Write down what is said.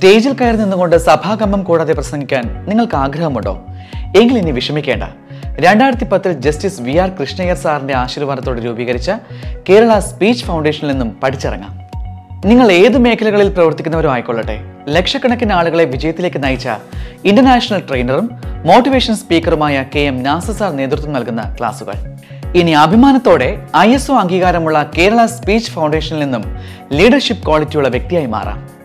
സ്റ്റേജിൽ കയറി നിന്നുകൊണ്ട് സഭാകമ്പം കൂടാതെ പ്രസംഗിക്കാൻ നിങ്ങൾക്ക് ആഗ്രഹമുണ്ടോ? എങ്കിൽ ഇനി വിഷമിക്കേണ്ട. 2010 ജസ്റ്റിസ് വി ആർ കൃഷ്ണയ്യർ സാറിന്റെ ആശീർവാദത്തോടെ രൂപീകരിച്ച കേരള സ്പീച്ച് ഫൗണ്ടേഷനിൽ നിന്നും പഠിച്ചിറങ്ങാം. നിങ്ങൾ ഏത് മേഖലകളിൽ പ്രവർത്തിക്കുന്നവരും ആയിക്കൊള്ളട്ടെ, ലക്ഷക്കണക്കിന് ആളുകളെ വിജയത്തിലേക്ക് നയിച്ച ഇന്റർനാഷണൽ ട്രെയിനറും മോട്ടിവേഷൻ സ്പീക്കറുമായ KM നാസർ സാർ നേതൃത്വം നൽകുന്ന ക്ലാസുകൾ. ഇനി അഭിമാനത്തോടെ ISO അംഗീകാരമുള്ള കേരള സ്പീച്ച് ഫൗണ്ടേഷനിൽ നിന്നും ലീഡർഷിപ്പ് ക്വാളിറ്റിയുള്ള വ്യക്തിയായി മാറാം.